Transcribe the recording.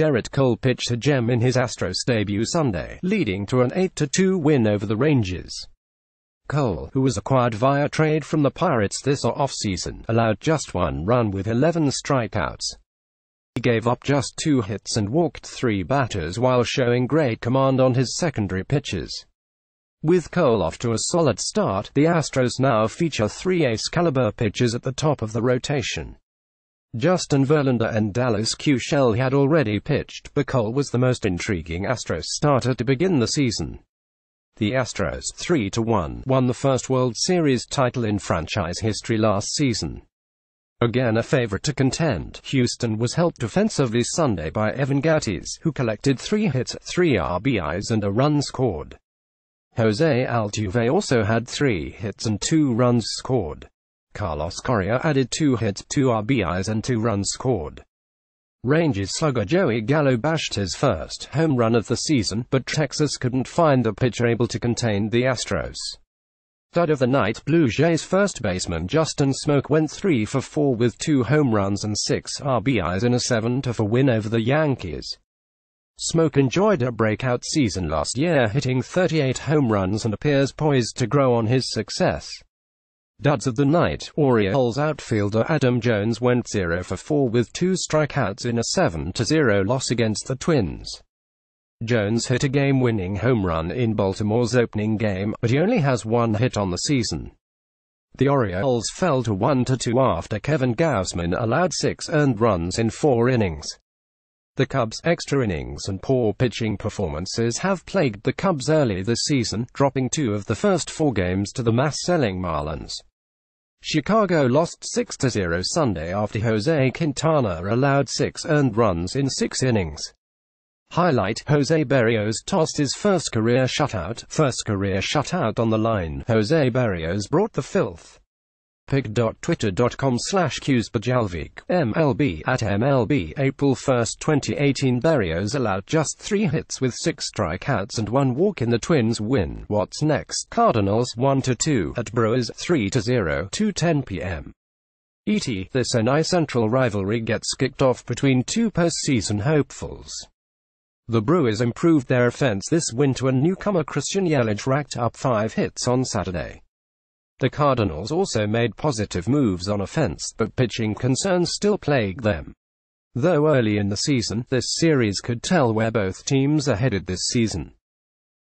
Gerrit Cole pitched a gem in his Astros debut Sunday, leading to an 8-2 win over the Rangers. Cole, who was acquired via trade from the Pirates this offseason, allowed just one run with 11 strikeouts. He gave up just 2 hits and walked 3 batters while showing great command on his secondary pitches. With Cole off to a solid start, the Astros now feature 3 ace-caliber pitchers at the top of the rotation. Justin Verlander and Dallas Keuchel had already pitched, but Cole was the most intriguing Astros starter to begin the season. The Astros, 3-1, won the first World Series title in franchise history last season. Again a favorite to contend, Houston was helped defensively Sunday by Evan Gattis, who collected 3 hits, 3 RBIs and a run scored. Jose Altuve also had 3 hits and 2 runs scored. Carlos Correa added 2 hits, 2 RBIs and 2 runs scored. Rangers slugger Joey Gallo bashed his first home run of the season, but Texas couldn't find a pitcher able to contain the Astros. Stud of the night, Blue Jays first baseman Justin Smoak went 3-for-4 with 2 home runs and 6 RBIs in a 7-4 win over the Yankees. Smoak enjoyed a breakout season last year, hitting 38 home runs, and appears poised to grow on his success. Duds of the night, Orioles outfielder Adam Jones went 0-for-4 with 2 strikeouts in a 7-0 loss against the Twins. Jones hit a game-winning home run in Baltimore's opening game, but he only has 1 hit on the season. The Orioles fell to 1-2 after Kevin Gausman allowed 6 earned runs in 4 innings. The Cubs' extra innings and poor pitching performances have plagued the Cubs early this season, dropping 2 of the first 4 games to the mass-selling Marlins. Chicago lost 6-0 Sunday after Jose Quintana allowed 6 earned runs in 6 innings. Highlight, Jose Berrios tossed his first career shutout on the line. Jose Berrios brought the filth. pic.twitter.com/QsBajalvik, MLB, at MLB, April 1, 2018. Berrios allowed just 3 hits with 6 strikeouts and 1 walk in the Twins' win. What's next? Cardinals 1-2, at Brewers 3-0, 2:10 p.m. ET. This NI Central rivalry gets kicked off between 2 postseason hopefuls. The Brewers improved their offense this winter, and newcomer Christian Yelich racked up 5 hits on Saturday. The Cardinals also made positive moves on offense, but pitching concerns still plague them. Though early in the season, this series could tell where both teams are headed this season.